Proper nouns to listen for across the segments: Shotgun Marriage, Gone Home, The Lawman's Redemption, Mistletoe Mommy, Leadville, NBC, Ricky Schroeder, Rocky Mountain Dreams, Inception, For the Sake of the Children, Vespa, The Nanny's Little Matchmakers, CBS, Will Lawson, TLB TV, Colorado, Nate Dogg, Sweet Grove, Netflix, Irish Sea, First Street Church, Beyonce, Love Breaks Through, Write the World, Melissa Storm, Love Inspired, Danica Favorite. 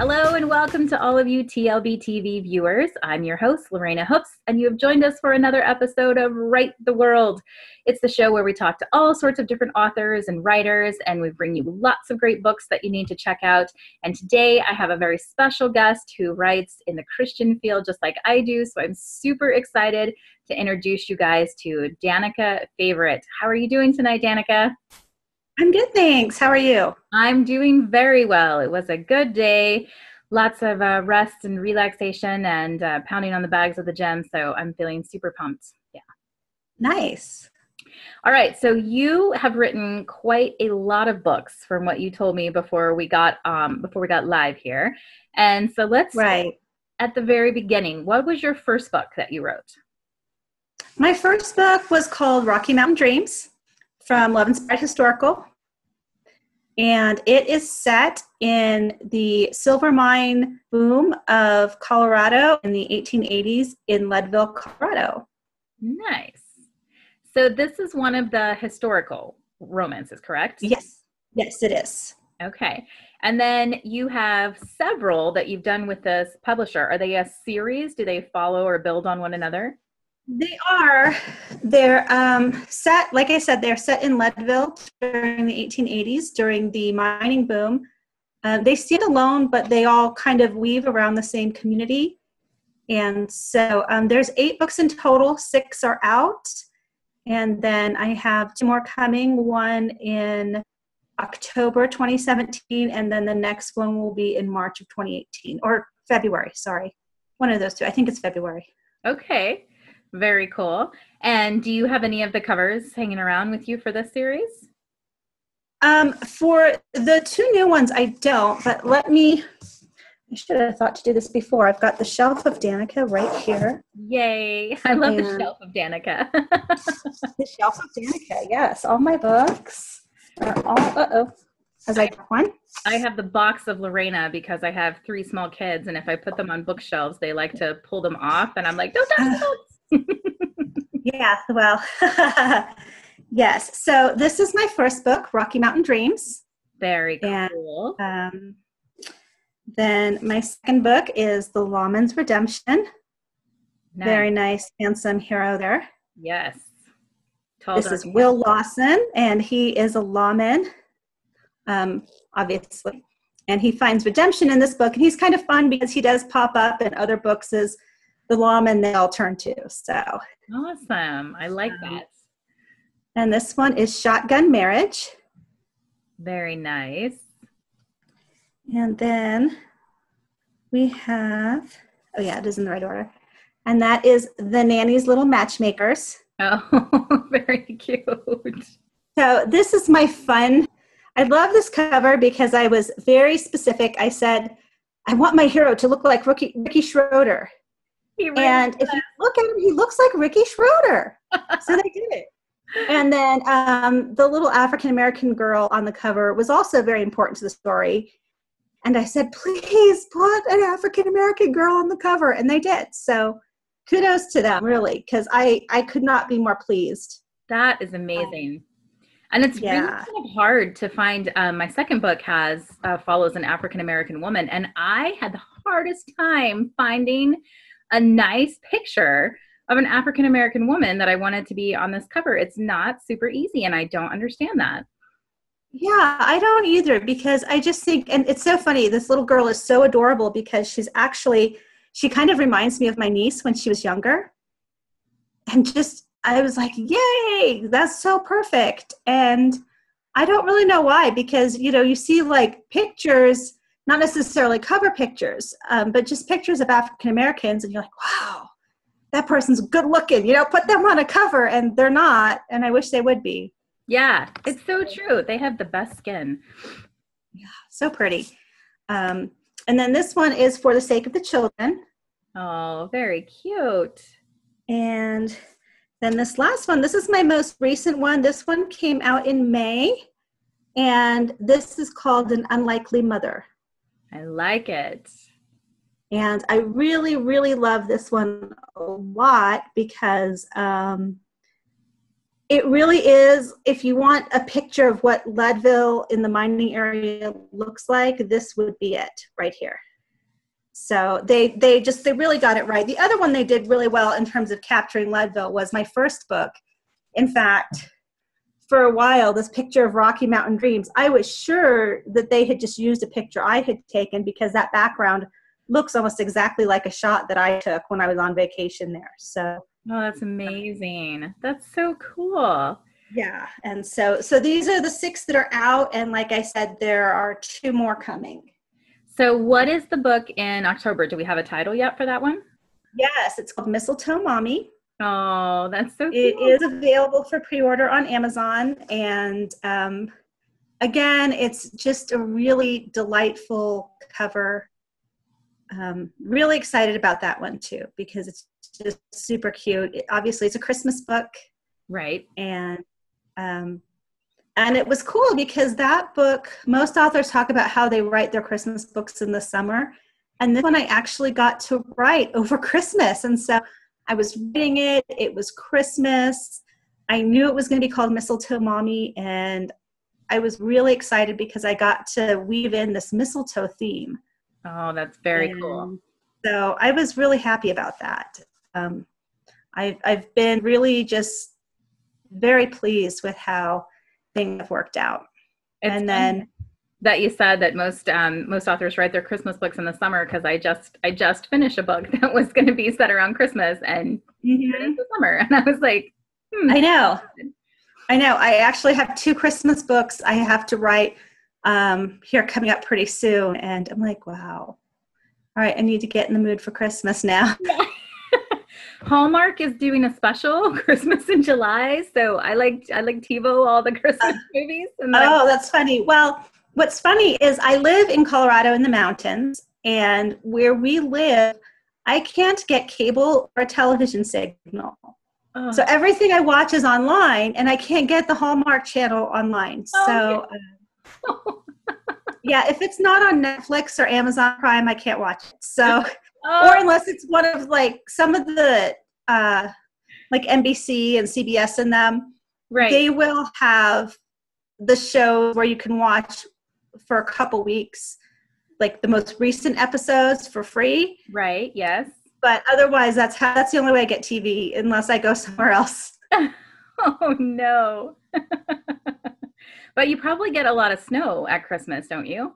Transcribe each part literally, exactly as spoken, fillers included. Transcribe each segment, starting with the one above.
Hello and welcome to all of you T L B T V viewers. I'm your host, Lorana Hoopes, and you have joined us for another episode of Write the World. It's the show where we talk to all sorts of different authors and writers, and we bring you lots of great books that you need to check out. And today I have a very special guest who writes in the Christian field just like I do, so I'm super excited to introduce you guys to Danica Favorite. How are you doing tonight, Danica? I'm good, thanks. How are you? I'm doing very well. It was a good day. Lots of uh, rest and relaxation and uh, pounding on the bags of the gym. So I'm feeling super pumped. Yeah. Nice. All right. So you have written quite a lot of books from what you told me before we got, um, before we got live here. And so let's right. start at the very beginning. What was your first book that you wrote? My first book was called Rocky Mountain Dreams from Love and Sprite Historical. And it is set in the silver mine boom of Colorado in the eighteen eighties in Leadville, Colorado. Nice. So this is one of the historical romances, correct? Yes. Yes, it is. Okay. And then you have several that you've done with this publisher. Are they a series? Do they follow or build on one another? They are. They're um, set, like I said, they're set in Leadville during the eighteen eighties, during the mining boom. Uh, they stand alone, but they all kind of weave around the same community. And so um, there's eight books in total. Six are out. And then I have two more coming, one in October twenty seventeen, and then the next one will be in March of twenty eighteen, or February, sorry. One of those two. I think it's February. Okay. Very cool. And do you have any of the covers hanging around with you for this series? Um, for the two new ones, I don't, but let me, I should have thought to do this before. I've got the shelf of Danica right here. Yay. I love and the shelf of Danica. The shelf of Danica, yes. All my books are all, uh-oh. As I have one. I have the box of Lorena because I have three small kids, and if I put them on bookshelves, they like to pull them off, and I'm like, don't touch the books. Yeah, well, yes. So this is my first book, Rocky Mountain Dreams. Very cool. And, um, then my second book is The Lawman's Redemption. Nice. Very nice, handsome hero there. Yes. Tall this is Will Lawson, and he is a lawman, um, obviously. And he finds redemption in this book, and he's kind of fun because he does pop up in other books as the lawman they all turn to. So awesome. I like um, that. And this one is Shotgun Marriage. Very nice. And then we have, oh yeah, it is in the right order. And that is The Nanny's Little Matchmakers. Oh, very cute. So this is my fun. I love this cover because I was very specific. I said, I want my hero to look like Ricky, Ricky Schroeder. Really and does. If you look at him, he looks like Ricky Schroeder. So they did it. And then um, the little African-American girl on the cover was also very important to the story. And I said, please put an African-American girl on the cover. And they did. So kudos to them, really, because I, I could not be more pleased. That is amazing. And it's yeah. really kind of hard to find. Um, my second book has uh, follows an African-American woman. And I had the hardest time finding a nice picture of an African-American woman that I wanted to be on this cover. It's not super easy, and I don't understand that. Yeah, I don't either, because I just think, and it's so funny, this little girl is so adorable because she's actually, she kind of reminds me of my niece when she was younger. And just, I was like, yay, that's so perfect. And I don't really know why, because, you know, you see like pictures, not necessarily cover pictures, um, but just pictures of African-Americans. And you're like, wow, that person's good looking, you know, put them on a cover, and they're not. And I wish they would be. Yeah, it's so true. They have the best skin. Yeah, so pretty. Um, and then this one is For the Sake of the Children. Oh, very cute. And then this last one, this is my most recent one. This one came out in May, and this is called An Unlikely Mother. I like it. And I really, really love this one a lot because um, it really is, if you want a picture of what Leadville in the mining area looks like, this would be it right here. So they, they just, they really got it right. The other one they did really well in terms of capturing Leadville was my first book. In fact, for a while, this picture of Rocky Mountain Dreams, I was sure that they had just used a picture I had taken because that background looks almost exactly like a shot that I took when I was on vacation there. So, oh, that's amazing. That's so cool. Yeah. And so, so these are the six that are out. And like I said, there are two more coming. So what is the book in October? Do we have a title yet for that one? Yes, it's called Mistletoe Mommy. Oh, that's so cool. It is available for pre-order on Amazon. And um, again, it's just a really delightful cover. Um, really excited about that one too, because it's just super cute. It, obviously, it's a Christmas book. Right. And um, and it was cool because that book, most authors talk about how they write their Christmas books in the summer. And this one I actually got to write over Christmas. And so I was reading it. It was Christmas. I knew it was going to be called Mistletoe Mommy. And I was really excited because I got to weave in this mistletoe theme. Oh, that's very and cool. So I was really happy about that. Um, I've, I've been really just very pleased with how things have worked out. It's and then that you said that most, um, most authors write their Christmas books in the summer. Cause I just, I just finished a book that was going to be set around Christmas and mm-hmm. the summer. And I was like, hmm. I know, I know. I actually have two Christmas books I have to write um, here coming up pretty soon. And I'm like, wow. All right. I need to get in the mood for Christmas now. Hallmark is doing a special Christmas in July. So I like, I like TiVo, all the Christmas uh, movies. And oh, that's funny. Well, what's funny is I live in Colorado in the mountains, and where we live, I can't get cable or television signal. Oh. So everything I watch is online, and I can't get the Hallmark channel online. Oh, so yeah. Um, yeah, if it's not on Netflix or Amazon Prime, I can't watch it. So, oh. Or unless it's one of like some of the, uh, like N B C and C B S in them, right. They will have the show where you can watch for a couple weeks, like the most recent episodes for free. Right. Yes. But otherwise that's how, that's the only way I get T V unless I go somewhere else. Oh no. But you probably get a lot of snow at Christmas, don't you?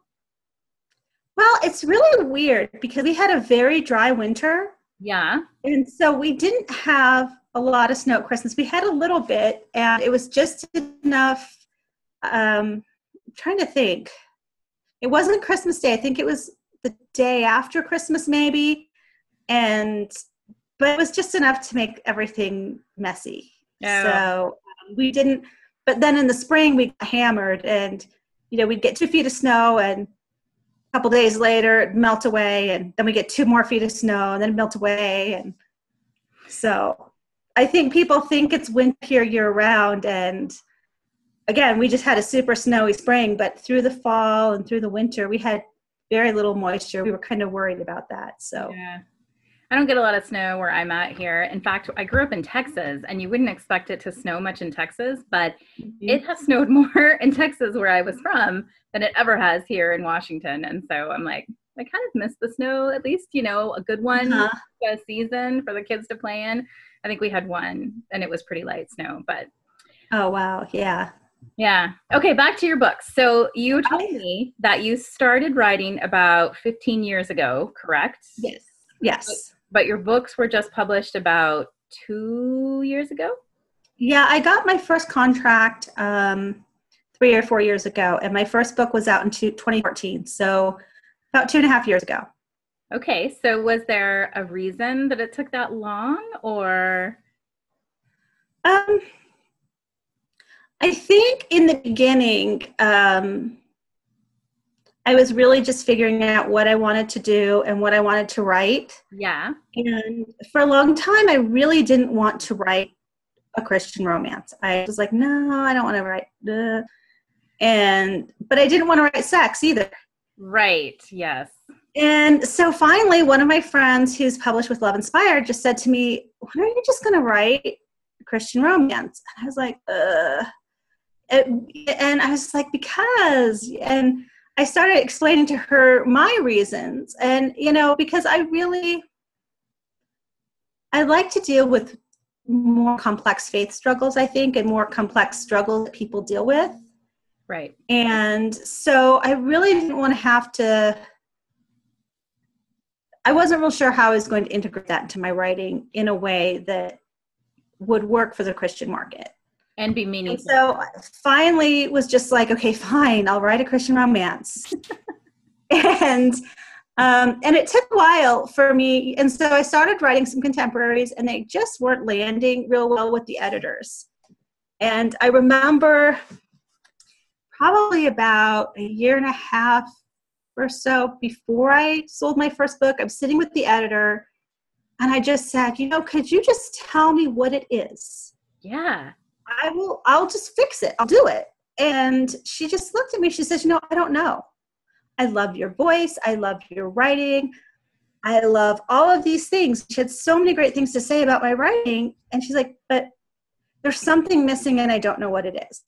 Well, it's really weird because we had a very dry winter. Yeah. And so we didn't have a lot of snow at Christmas. We had a little bit, and it was just enough. Um, I'm trying to think. It wasn't Christmas Day. I think it was the day after Christmas maybe. And, but it was just enough to make everything messy. Oh. So um, we didn't, but then in the spring we got hammered, and, you know, we'd get two feet of snow, and a couple days later it'd melt away. And then we get two more feet of snow, and then it melts away. And so I think people think it's winter here year round, and again, we just had a super snowy spring, but through the fall and through the winter, we had very little moisture. We were kind of worried about that. So yeah. I don't get a lot of snow where I'm at here. In fact, I grew up in Texas, and you wouldn't expect it to snow much in Texas, but mm-hmm. it has snowed more in Texas where I was from than it ever has here in Washington. And so I'm like, I kind of miss the snow, at least, you know, a good one uh-huh. season for the kids to play in. I think we had one, and it was pretty light snow, but. Oh, wow. Yeah. Yeah. Okay. Back to your book. So you told oh. me that you started writing about fifteen years ago, correct? Yes. Yes. But, but your books were just published about two years ago? Yeah. I got my first contract um, three or four years ago. And my first book was out in twenty fourteen. So about two and a half years ago. Okay. So was there a reason that it took that long, or? Um. I think in the beginning, um, I was really just figuring out what I wanted to do and what I wanted to write. Yeah. And for a long time, I really didn't want to write a Christian romance. I was like, no, I don't want to write. Duh. And, but I didn't want to write sex either. Right. Yes. And so finally, one of my friends who's published with Love Inspired just said to me, why aren't you just going to write Christian romance? And I was like, uh, It, and I was like, because, and I started explaining to her my reasons. And, you know, because I really, I like to deal with more complex faith struggles, I think, and more complex struggles that people deal with. Right. And so I really didn't want to have to, I wasn't real sure how I was going to integrate that into my writing in a way that would work for the Christian market. And be meaningful. And so I finally was just like, okay, fine, I'll write a Christian romance. and um, and it took a while for me. And so I started writing some contemporaries, and they just weren't landing real well with the editors. And I remember probably about a year and a half or so before I sold my first book, I'm sitting with the editor, and I just said, you know, could you just tell me what it is? Yeah. I will, I'll just fix it. I'll do it. And she just looked at me. She says, you know, I don't know. I love your voice. I love your writing. I love all of these things. She had so many great things to say about my writing. And she's like, but there's something missing and I don't know what it is.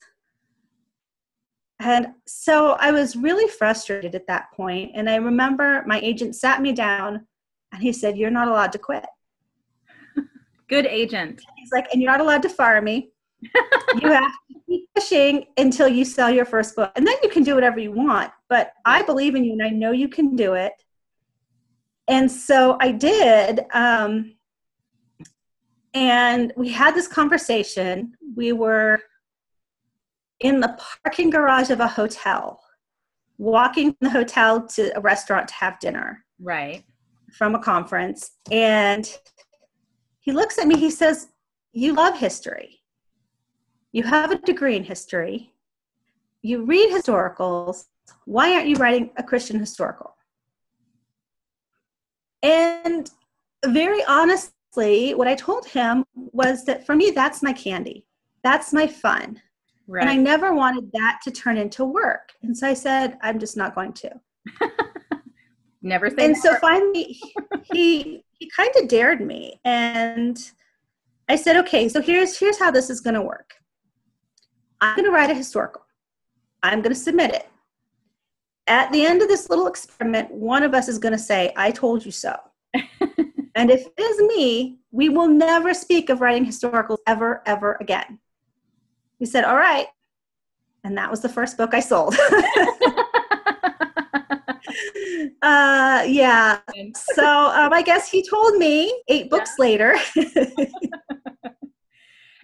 And so I was really frustrated at that point. And I remember my agent sat me down and he said, you're not allowed to quit. Good agent. He's like, and you're not allowed to fire me. You have to keep pushing until you sell your first book. And then you can do whatever you want. But I believe in you and I know you can do it. And so I did. Um, and we had this conversation. We were in the parking garage of a hotel, walking from the hotel to a restaurant to have dinner. Right. From a conference. And he looks at me. He says, you love history. You have a degree in history. You read historicals. Why aren't you writing a Christian historical? And very honestly, what I told him was that for me, that's my candy. That's my fun. Right. And I never wanted that to turn into work. And so I said, I'm just not going to. Never say And never. So finally, he he kind of dared me. And I said, okay, so here's here's how this is going to work. I'm going to write a historical. I'm going to submit it. At the end of this little experiment, one of us is going to say, I told you so. And if it is me, we will never speak of writing historicals ever, ever again. We said, all right. And that was the first book I sold. uh, yeah. So um, I guess he told me eight books yeah. later.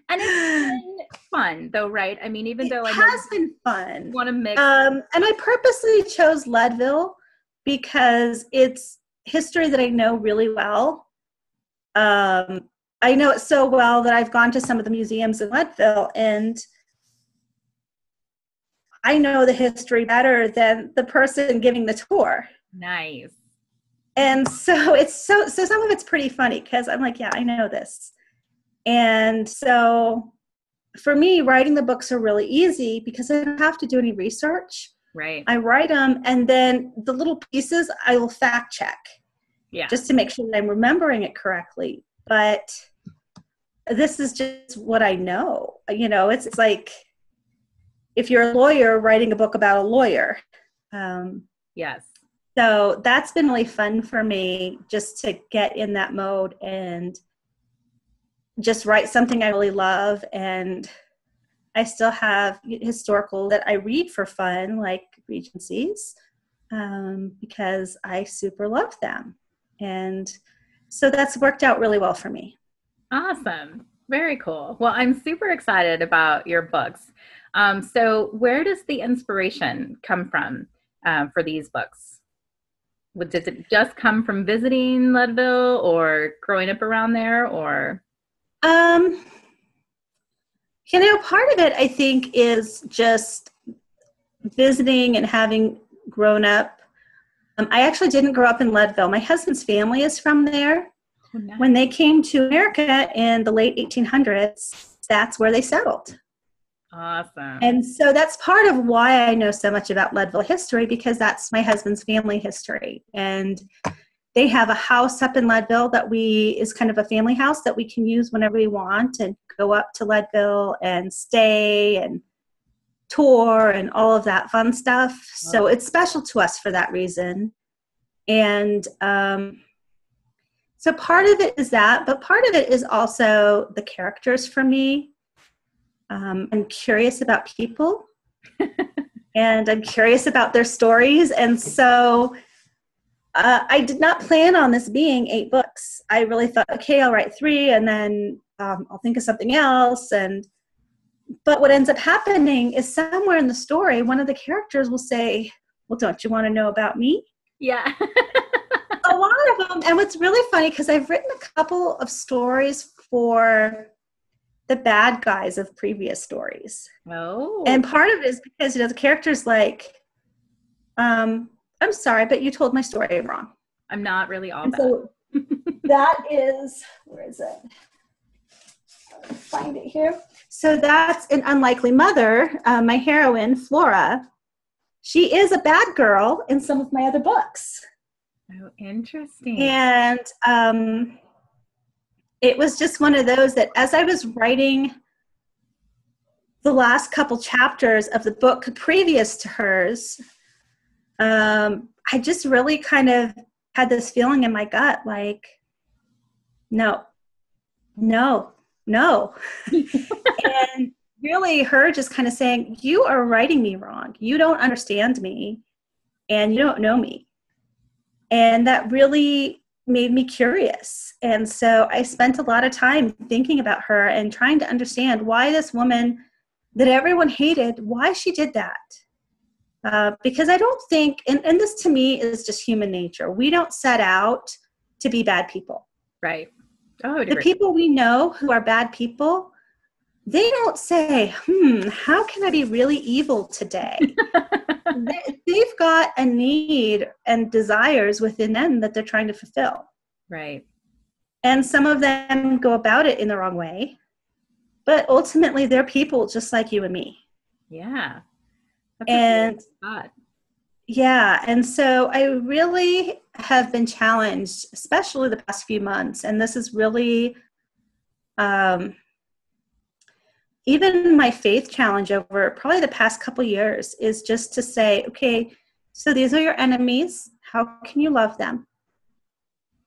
And it's been fun, though, right? I mean, even it though I has been fun, want to mix. Um, and I purposely chose Leadville because it's history that I know really well. Um, I know it so well that I've gone to some of the museums in Leadville, and I know the history better than the person giving the tour. Nice. And so it's so so some of it's pretty funny because I'm like, yeah, I know this. And so for me, writing the books are really easy because I don't have to do any research. Right. I write them, and then the little pieces I will fact check. Yeah. Just to make sure that I'm remembering it correctly. But this is just what I know. You know, it's, it's like if you're a lawyer writing a book about a lawyer. Um, yes. So that's been really fun for me just to get in that mode and just write something I really love. And I still have historical that I read for fun, like Regencies, um, because I super love them. And so that's worked out really well for me. Awesome. Very cool. Well, I'm super excited about your books. Um, so where does the inspiration come from um, for these books? Does it just come from visiting Leadville or growing up around there, or? Um, you know, part of it, I think, is just visiting and having grown up. Um, I actually didn't grow up in Leadville. My husband's family is from there. Oh, nice. When they came to America in the late eighteen hundreds, that's where they settled. Awesome. And so that's part of why I know so much about Leadville history, because that's my husband's family history. And they have a house up in Leadville that we is kind of a family house that we can use whenever we want and go up to Leadville and stay and tour and all of that fun stuff. Wow. So it's special to us for that reason. And um, so part of it is that, but part of it is also the characters for me. Um, I'm curious about people and I'm curious about their stories. And so uh, I did not plan on this being eight books. I really thought, okay, I'll write three and then um, I'll think of something else. And but what ends up happening is somewhere in the story, one of the characters will say, well, don't you want to know about me? Yeah. A lot of them. And what's really funny, because I've written a couple of stories for the bad guys of previous stories. Oh. And part of it is because, you know, the character's like, um, I'm sorry, but you told my story wrong. I'm not really all and that. So that is, where is it? I'll find it here. So that's An Unlikely Mother, uh, my heroine, Flora. She is a bad girl in some of my other books. Oh, interesting. And um, it was just one of those that as I was writing the last couple chapters of the book previous to hers, um, I just really kind of had this feeling in my gut, like, no, no, no. And really her just kind of saying, you are writing me wrong. You don't understand me and you don't know me. And that really made me curious. And so I spent a lot of time thinking about her and trying to understand why this woman that everyone hated, why she did that. Uh, because I don't think, and, and this to me is just human nature. We don't set out to be bad people. Right. Oh, the people we know who are bad people, they don't say, hmm, how can I be really evil today? they, they've got a need and desires within them that they're trying to fulfill. Right. And some of them go about it in the wrong way. But ultimately, they're people just like you and me. Yeah. That's and really yeah. And so I really have been challenged, especially the past few months. And this is really... Um, even my faith challenge over probably the past couple years is just to say, okay, so these are your enemies. How can you love them?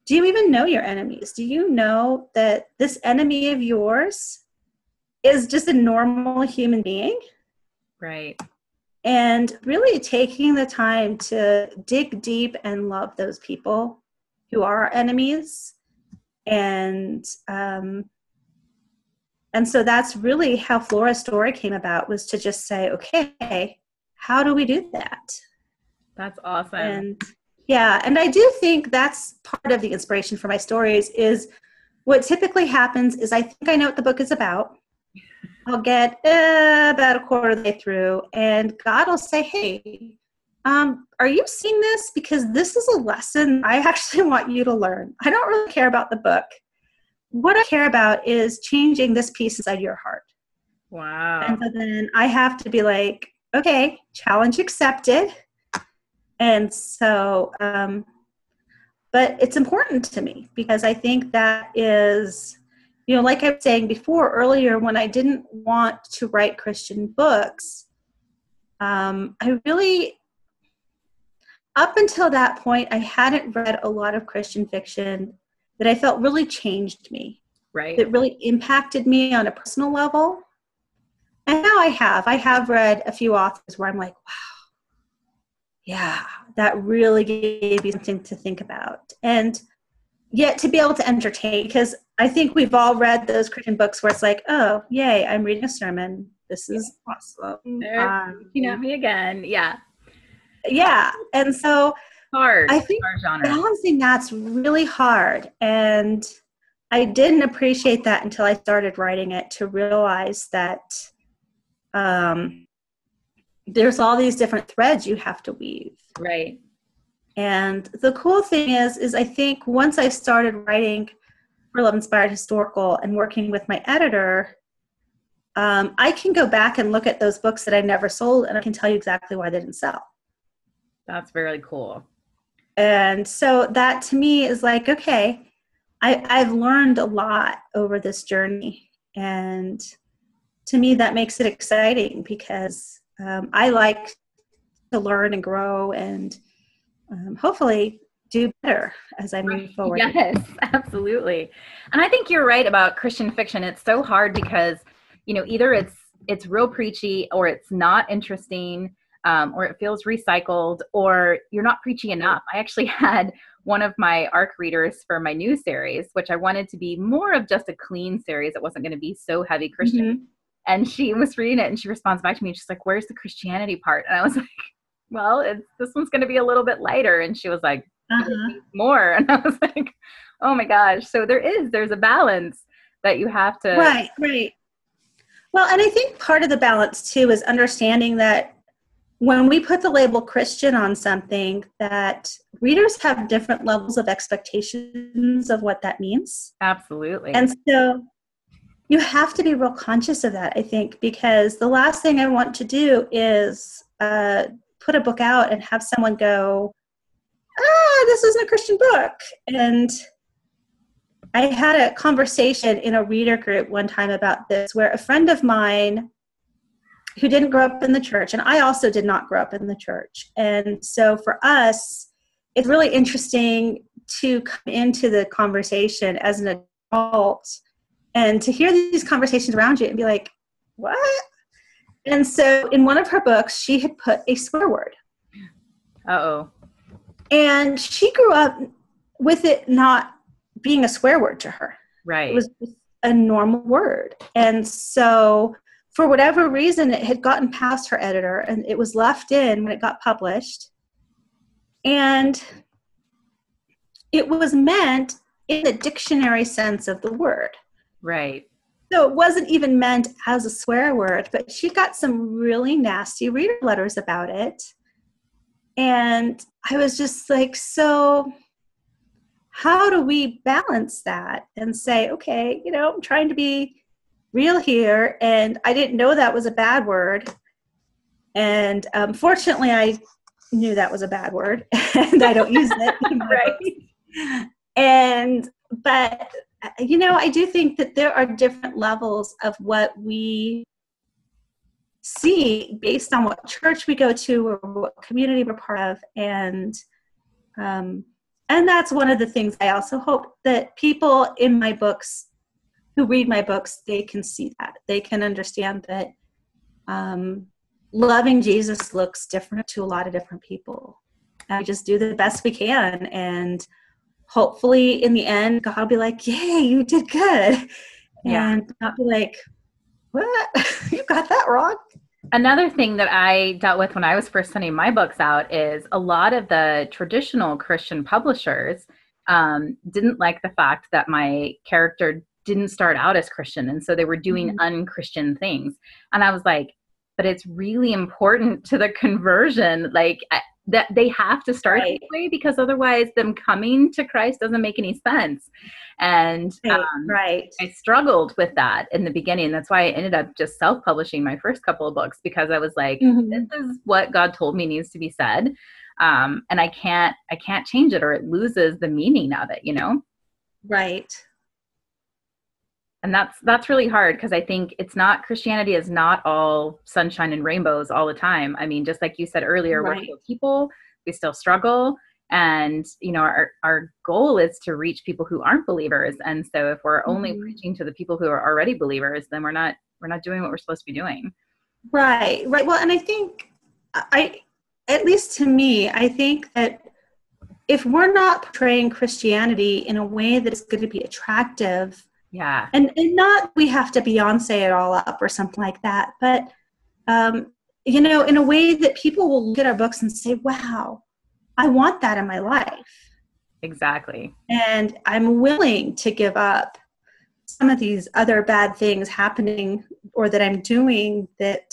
Do you even know your enemies? Do you know that this enemy of yours is just a normal human being? Right. And really taking the time to dig deep and love those people who are our enemies. And, um, And so that's really how Flora's story came about, was to just say, okay, how do we do that? That's awesome. And yeah. And I do think that's part of the inspiration for my stories is what typically happens is I think I know what the book is about. I'll get uh, about a quarter of the way through and God will say, hey, um, are you seeing this? Because this is a lesson I actually want you to learn. I don't really care about the book. What I care about is changing this piece inside your heart. Wow. And so then I have to be like, okay, challenge accepted. And so, um, but it's important to me because I think that is, you know, like I was saying before earlier, when I didn't want to write Christian books, um, I really, up until that point, I hadn't read a lot of Christian fiction that I felt really changed me. Right. That really impacted me on a personal level. And now I have. I have read a few authors where I'm like, wow, yeah, that really gave me something to think about. And yet to be able to entertain, because I think we've all read those Christian books where it's like, oh, yay, I'm reading a sermon. This is yeah. awesome. There, um, you know me again. Yeah. Yeah. And so... Hard, I think genre. Balancing that's really hard, and I didn't appreciate that until I started writing it to realize that um, there's all these different threads you have to weave. Right. And the cool thing is, is I think once I started writing for Love Inspired Historical and working with my editor, um, I can go back and look at those books that I never sold, and I can tell you exactly why they didn't sell. That's really cool. And so that to me is like, okay, I, I've learned a lot over this journey. And to me, that makes it exciting because um, I like to learn and grow and um, hopefully do better as I move forward. Yes, absolutely. And I think you're right about Christian fiction. It's so hard because, you know, either it's it's real preachy or it's not interesting, um, or it feels recycled, or you're not preachy enough. I actually had one of my A R C readers for my new series, which I wanted to be more of just a clean series. It wasn't going to be so heavy Christian. Mm-hmm. And she was reading it and she responds back to me. She's like, where's the Christianity part? And I was like, well, it's, this one's going to be a little bit lighter. And she was like, uh-huh. more. And I was like, oh my gosh. So there is, there's a balance that you have to. Right, right. Well, and I think part of the balance too is understanding that when we put the label Christian on something, that readers have different levels of expectations of what that means. Absolutely. And so you have to be real conscious of that, I think, because the last thing I want to do is uh, put a book out and have someone go, ah, this isn't a Christian book. And I had a conversation in a reader group one time about this, where a friend of mine who didn't grow up in the church, and I also did not grow up in the church. And so for us, it's really interesting to come into the conversation as an adult and to hear these conversations around you and be like, what? And so in one of her books, she had put a swear word. Uh-oh. And she grew up with it not being a swear word to her. Right. It was just a normal word. And so for whatever reason, it had gotten past her editor and it was left in when it got published. And it was meant in the dictionary sense of the word. Right. So it wasn't even meant as a swear word, but she got some really nasty reader letters about it. And I was just like, so how do we balance that and say, okay, you know, I'm trying to be real here. And I didn't know that was a bad word. And um, fortunately, I knew that was a bad word and I don't use it. Right. And, but, you know, I do think that there are different levels of what we see based on what church we go to or what community we're part of. And um, and that's one of the things I also hope that people in my books who read my books, they can see that. They can understand that um, loving Jesus looks different to a lot of different people. And we just do the best we can. And hopefully in the end, God will be like, yay, you did good. Yeah. And not be like, what? You got that wrong. Another thing that I dealt with when I was first sending my books out is a lot of the traditional Christian publishers um, didn't like the fact that my character didn't start out as Christian. And so they were doing mm-hmm. un-Christian things. And I was like, but it's really important to the conversion, like that they have to start right. this way, because otherwise them coming to Christ doesn't make any sense. And right. Um, right. I struggled with that in the beginning. That's why I ended up just self-publishing my first couple of books, because I was like, mm-hmm. this is what God told me needs to be said. Um, and I can't, I can't change it, or it loses the meaning of it, you know? Right. And that's, that's really hard, because I think it's not, Christianity is not all sunshine and rainbows all the time. I mean, just like you said earlier, right. we're still people, we still struggle. And, you know, our, our goal is to reach people who aren't believers. And so if we're only mm-hmm. preaching to the people who are already believers, then we're not, we're not doing what we're supposed to be doing. Right. Right. Well, and I think I, at least to me, I think that if we're not portraying Christianity in a way that is going to be attractive, yeah. And, and not we have to Beyonce it all up or something like that. But, um, you know, in a way that people will look at our books and say, wow, I want that in my life. Exactly. And I'm willing to give up some of these other bad things happening or that I'm doing, that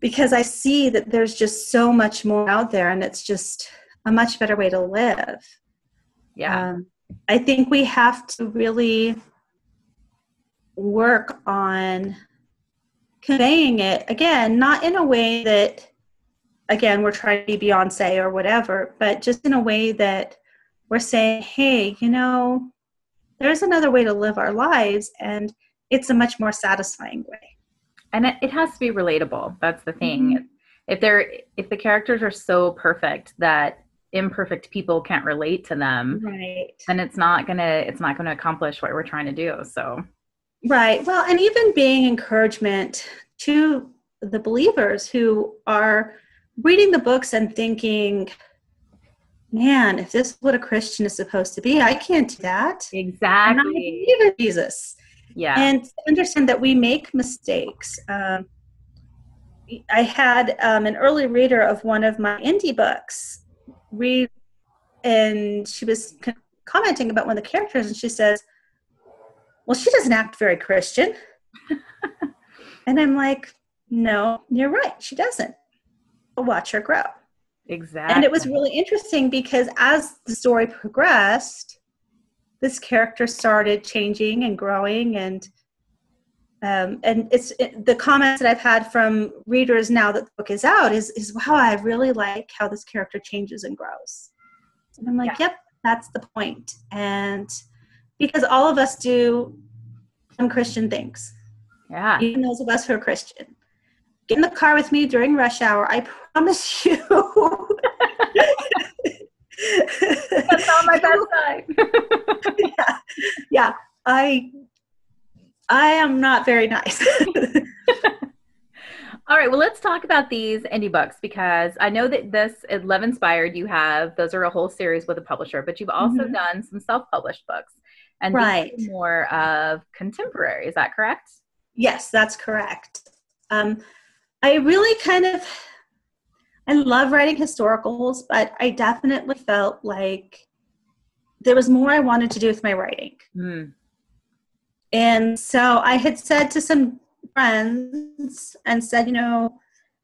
because I see that there's just so much more out there, and it's just a much better way to live. Yeah. Um, I think we have to really work on conveying it, again, not in a way that, again, we're trying to be Beyonce or whatever, but just in a way that we're saying, hey, you know, there's another way to live our lives, and it's a much more satisfying way. and it, it has to be relatable. That's the thing. Mm-hmm. If they're, if the characters are so perfect that imperfect people can't relate to them, right, then it's not going to, it's not going to accomplish what we're trying to do. So, right. Well, and even being encouragement to the believers who are reading the books and thinking, man, if this is what a Christian is supposed to be, I can't do that. Exactly. And I believe in Jesus. Yeah. And understand that we make mistakes. Um, I had um, an early reader of one of my indie books read, and she was c- commenting about one of the characters, and she says, well, she doesn't act very Christian. And I'm like, no, you're right. She doesn't. But watch her grow. Exactly. And it was really interesting because as the story progressed, this character started changing and growing, and um, and it's it, the comments that I've had from readers now that the book is out is is wow, I really like how this character changes and grows. And I'm like, yeah. Yep, that's the point. And because all of us do some Christian things, yeah, even those of us who are Christian. Get in the car with me during rush hour. I promise you. That's not my best time. yeah, yeah. I, I am not very nice. All right. Well, let's talk about these indie books, because I know that this is Love Inspired. You have, those are a whole series with a publisher, but you've also mm-hmm. done some self-published books, and right. these are more of contemporary. Is that correct? Yes, that's correct. Um, I really kind of, I love writing historicals, but I definitely felt like there was more I wanted to do with my writing. Mm. And so I had said to some friends and said, you know,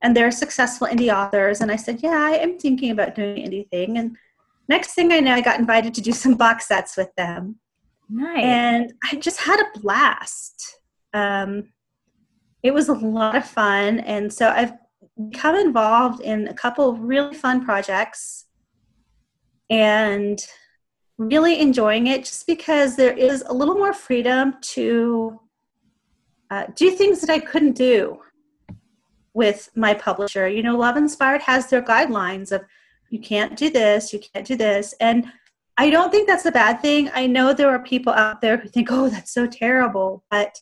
and they're successful indie authors. And I said, yeah, I am thinking about doing an indie thing. And next thing I know, I got invited to do some box sets with them. Nice. And I just had a blast. Um, It was a lot of fun, and so I've become involved in a couple of really fun projects and really enjoying it just because there is a little more freedom to uh, do things that I couldn't do with my publisher. You know, Love Inspired has their guidelines of you can't do this, you can't do this, and I don't think that's a bad thing. I know there are people out there who think, oh, that's so terrible, but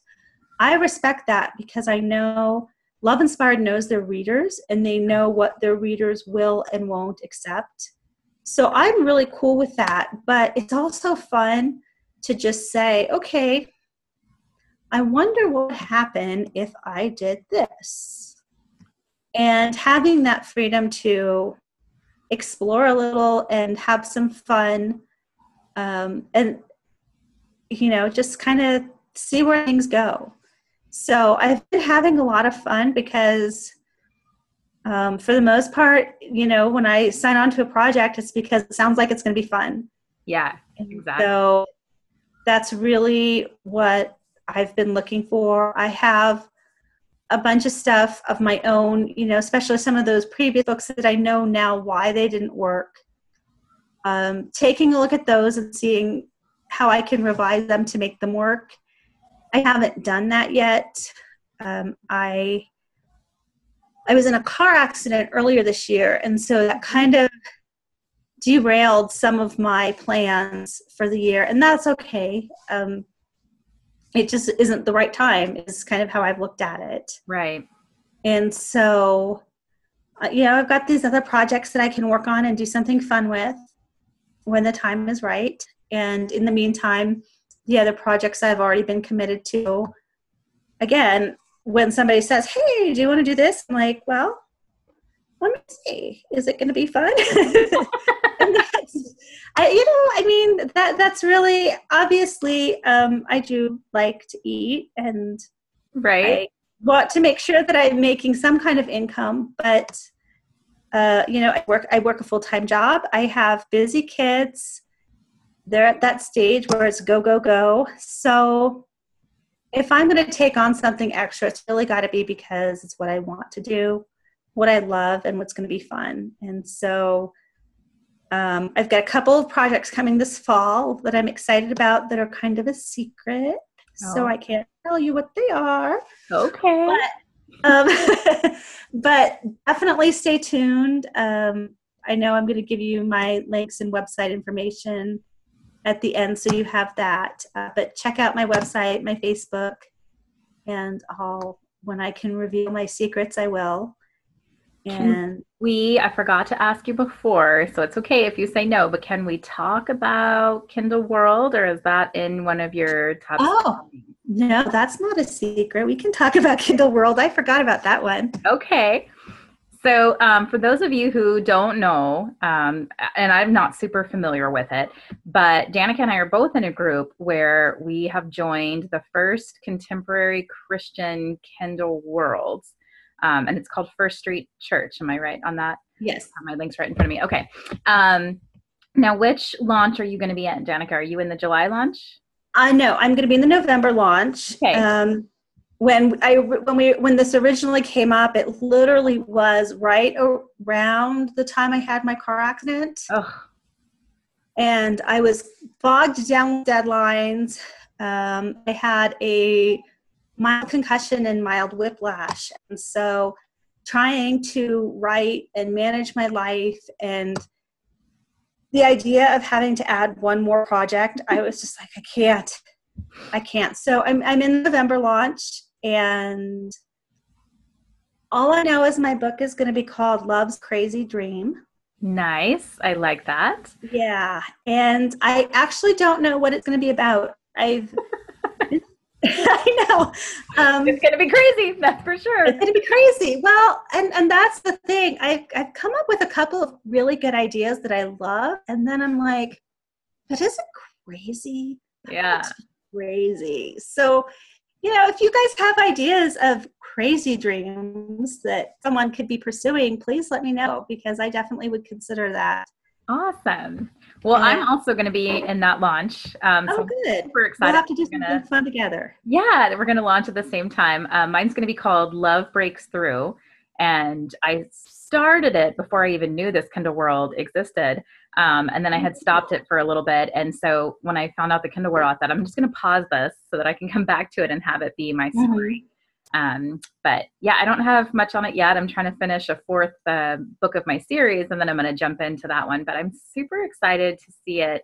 I respect that because I know Love Inspired knows their readers and they know what their readers will and won't accept. So I'm really cool with that, but it's also fun to just say, okay, I wonder what would happen if I did this. And having that freedom to explore a little and have some fun um, and, you know, just kind of see where things go. So I've been having a lot of fun because um, for the most part, you know, when I sign on to a project, it's because it sounds like it's going to be fun. Yeah, exactly. So that's really what I've been looking for. I have a bunch of stuff of my own, you know, especially some of those previous books that I know now why they didn't work. Um, taking a look at those and seeing how I can revise them to make them work. I haven't done that yet. Um, I I was in a car accident earlier this year, and so that kind of derailed some of my plans for the year, and that's okay. Um, it just isn't the right time is kind of how I've looked at it. Right. And so, uh, you know, I've got these other projects that I can work on and do something fun with when the time is right. And in the meantime, the other projects I've already been committed to. Again, when somebody says, hey, do you want to do this? I'm like, well, let me see. Is it going to be fun? And that's, I, you know, I mean, that that's really, obviously, um, I do like to eat and right. I want to make sure that I'm making some kind of income. But, uh, you know, I work, I work a full-time job. I have busy kids. They're at that stage where it's go, go, go. So if I'm going to take on something extra, it's really got to be because it's what I want to do, what I love, and what's going to be fun. And so um, I've got a couple of projects coming this fall that I'm excited about that are kind of a secret. Oh. So I can't tell you what they are. Okay. But Um, but definitely stay tuned. Um, I know I'm going to give you my links and website information at the end, so you have that. Uh, but check out my website, my Facebook, and I'll, when I can reveal my secrets, I will. And we, I forgot to ask you before, so it's okay if you say no, but can we talk about Kindle World, or is that in one of your top? Oh, no, that's not a secret. We can talk about Kindle World. I forgot about that one. Okay. So um, for those of you who don't know, um, and I'm not super familiar with it, but Danica and I are both in a group where we have joined the first contemporary Christian Kindle Worlds. Um, and it's called First Street Church. Am I right on that? Yes. Uh, my link's right in front of me. Okay. Um, now, which launch are you going to be at, Danica? Are you in the July launch? I uh, know. I'm going to be in the November launch. Okay. Um, when I when we when this originally came up, it literally was right around the time I had my car accident. Oh. And I was bogged down with deadlines. Um, I had a mild concussion and mild whiplash. And so trying to write and manage my life, and the idea of having to add one more project, I was just like, I can't, I can't. So I'm, I'm in November launch, and all I know is my book is going to be called Love's Crazy Dream. Nice. I like that. Yeah. And I actually don't know what it's going to be about. I've I know. Um, it's going to be crazy. That's for sure. It's going to be crazy. Well, and, and that's the thing. I've, I've come up with a couple of really good ideas that I love. And then I'm like, but is it crazy? Yeah. That's crazy. So, you know, if you guys have ideas of crazy dreams that someone could be pursuing, please let me know, because I definitely would consider that. Awesome. Well, yeah. I'm also going to be in that launch. Um, so oh, good. I'm super excited. We'll have to do something gonna, fun together. Yeah, we're going to launch at the same time. Um, mine's going to be called Love Breaks Through. And I started it before I even knew this Kindle World existed. Um, and then I had stopped it for a little bit. And so when I found out the Kindle World, I thought, I'm just going to pause this so that I can come back to it and have it be my story. Mm-hmm. Um, but yeah, I don't have much on it yet. I'm trying to finish a fourth uh, book of my series, and then I'm going to jump into that one, but I'm super excited to see it.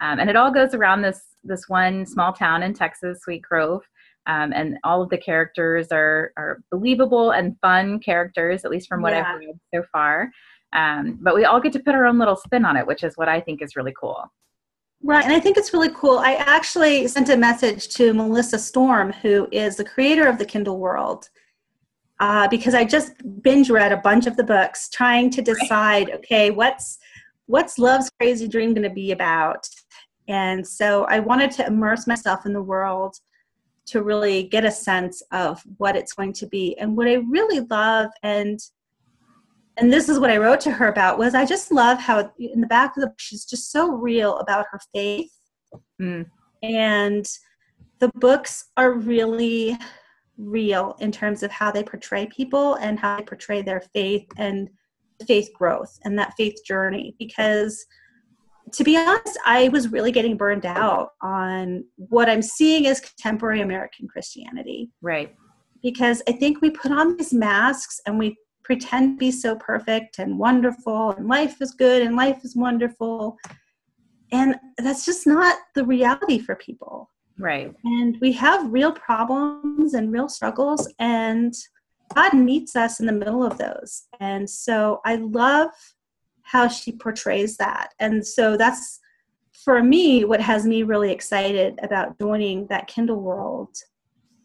Um, and it all goes around this, this one small town in Texas, Sweet Grove. Um, and all of the characters are, are believable and fun characters, at least from what yeah. I've read so far. Um, but we all get to put our own little spin on it, which is what I think is really cool. Right. And I think it's really cool. I actually sent a message to Melissa Storm, who is the creator of the Kindle World, uh, because I just binge read a bunch of the books trying to decide, okay, what's, what's Love's Crazy Dream going to be about? And so I wanted to immerse myself in the world to really get a sense of what it's going to be. And what I really love, and And this is what I wrote to her about, was I just love how in the back of the book, she's just so real about her faith. Mm. And the books are really real in terms of how they portray people and how they portray their faith and faith growth and that faith journey. Because to be honest, I was really getting burned out on what I'm seeing as contemporary American Christianity. Right. Because I think we put on these masks and we pretend to be so perfect and wonderful, and life is good and life is wonderful. And that's just not the reality for people. Right. And we have real problems and real struggles, and God meets us in the middle of those. And so I love how she portrays that. And so that's, for me, what has me really excited about joining that Kindle World.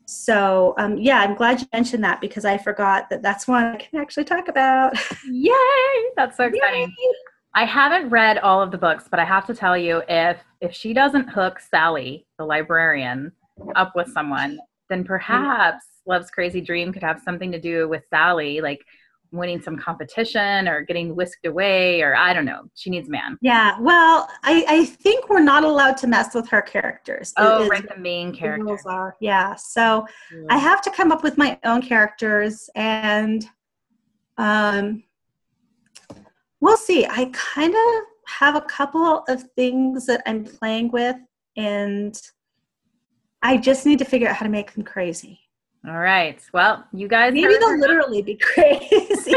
So, um, yeah, I'm glad you mentioned that, because I forgot that that's one I can actually talk about. Yay! That's so exciting. Yay. I haven't read all of the books, but I have to tell you, if if she doesn't hook Sally, the librarian, up with someone, then perhaps Love's Crazy Dream could have something to do with Sally, like winning some competition or getting whisked away, or I don't know. She needs a man. Yeah, well, I, I think we're not allowed to mess with her characters. Oh, right, the main characters. The rules are. Yeah, so mm. I have to come up with my own characters, and um, we'll see. I kind of have a couple of things that I'm playing with, and I just need to figure out how to make them crazy. All right. Well, you guys. Maybe they'll literally be crazy.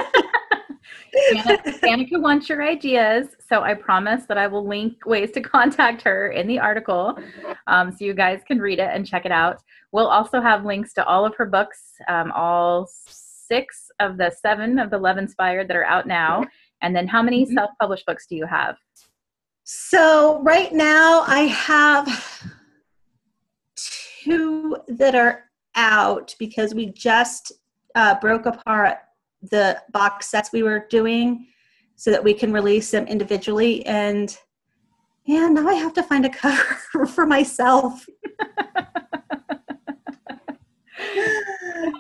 Danica, Danica wants your ideas, so I promise that I will link ways to contact her in the article, um, so you guys can read it and check it out. We'll also have links to all of her books, um, all six of the seven of the Love Inspired that are out now. And then how many self-published books do you have? So right now I have two that are out because we just uh, broke apart the box sets we were doing so that we can release them individually. And yeah, now I have to find a cover for myself.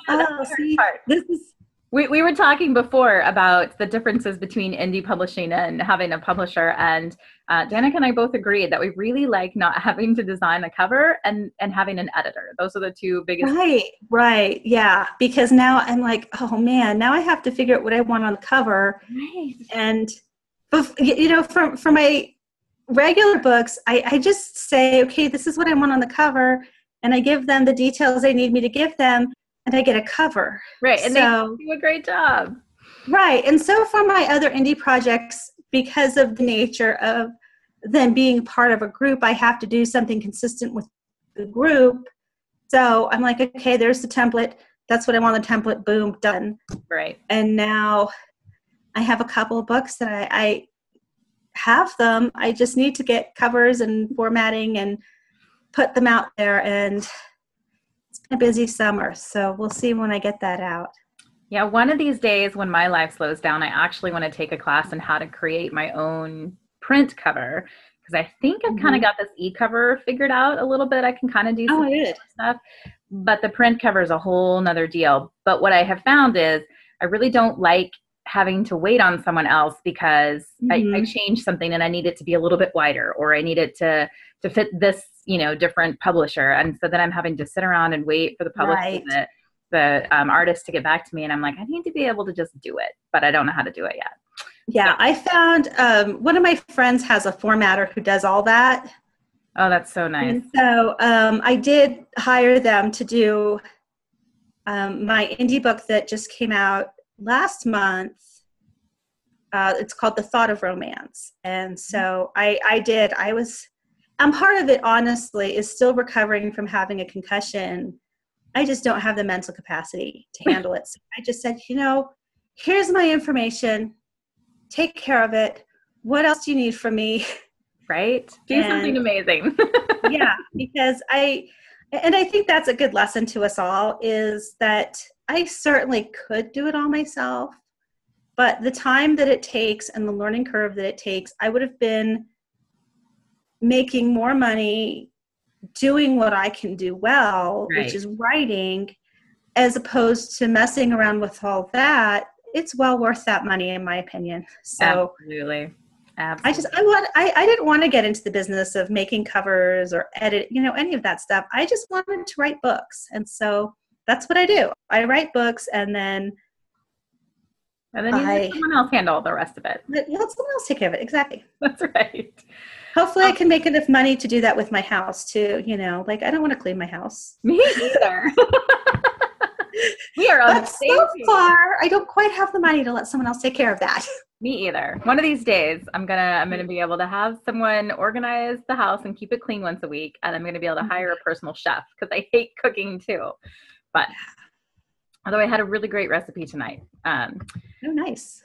Oh, see, this is, we, we were talking before about the differences between indie publishing and having a publisher, and uh, Danica and I both agreed that we really like not having to design a cover and, and having an editor. Those are the two biggest. Right, things. Right, yeah. Because now I'm like, oh man, now I have to figure out what I want on the cover. Right. And, you know, for, for my regular books, I, I just say, okay, this is what I want on the cover, and I give them the details they need me to give them, and I get a cover. Right, and so, they do a great job. Right, and so for my other indie projects, because of the nature of them being part of a group, I have to do something consistent with the group. So I'm like, okay, there's the template. That's what I want, the template, boom, done. Right. And now I have a couple of books that I, I have them. I just need to get covers and formatting and put them out there, and it's been a busy summer, so we'll see when I get that out. Yeah, one of these days when my life slows down, I actually want to take a class on how to create my own print cover, because I think I've mm-hmm. kind of got this e-cover figured out a little bit. I can kind of do some oh, stuff, but the print cover is a whole nother deal. But what I have found is I really don't like having to wait on someone else, because mm-hmm. I, I changed something and I need it to be a little bit wider, or I need it to, to fit this, you know, different publisher. And so then I'm having to sit around and wait for the publisher, right. the, the um, artist to get back to me. And I'm like, I need to be able to just do it, but I don't know how to do it yet. Yeah. So. I found um, one of my friends has a formatter who does all that. Oh, that's so nice. And so um, I did hire them to do um, my indie book that just came out last month. Uh, it's called The Thought of Romance. And so I, I did, I was, And part of it, honestly, is still recovering from having a concussion. I just don't have the mental capacity to handle it. So I just said, you know, here's my information. Take care of it. What else do you need from me? Right? Do and, something amazing. Yeah, because I, and I think that's a good lesson to us all, is that I certainly could do it all myself, but the time that it takes and the learning curve that it takes, I would have been making more money doing what I can do well, right. which is writing, as opposed to messing around with all that. It's well worth that money, in my opinion. So absolutely, absolutely. I just I want I, I didn't want to get into the business of making covers or edit, you know, any of that stuff. I just wanted to write books, and so that's what I do. I write books, and then and then you I, let someone else handle the rest of it. Let someone else take care of it. Exactly. That's right. Hopefully I can make enough money to do that with my house too. You know, like I don't want to clean my house. Me either. We are on the same page. So far, I don't quite have the money to let someone else take care of that. Me either. One of these days, I'm gonna I'm gonna be able to have someone organize the house and keep it clean once a week, and I'm gonna be able to hire a personal chef because I hate cooking too. But although I had a really great recipe tonight. Um, oh, nice.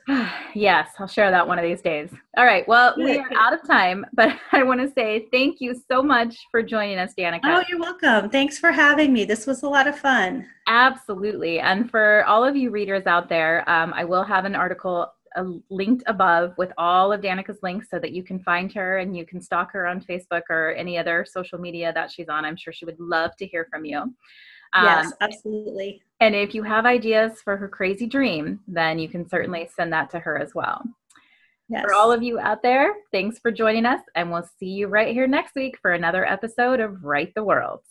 Yes, I'll share that one of these days. All right. Well, we are out of time, but I want to say thank you so much for joining us, Danica. Oh, you're welcome. Thanks for having me. This was a lot of fun. Absolutely. And for all of you readers out there, um, I will have an article uh, linked above with all of Danica's links so that you can find her and you can stalk her on Facebook or any other social media that she's on. I'm sure she would love to hear from you. Um, yes, absolutely. And if you have ideas for her crazy dream, then you can certainly send that to her as well. Yes. For all of you out there, thanks for joining us, and we'll see you right here next week for another episode of Write the World.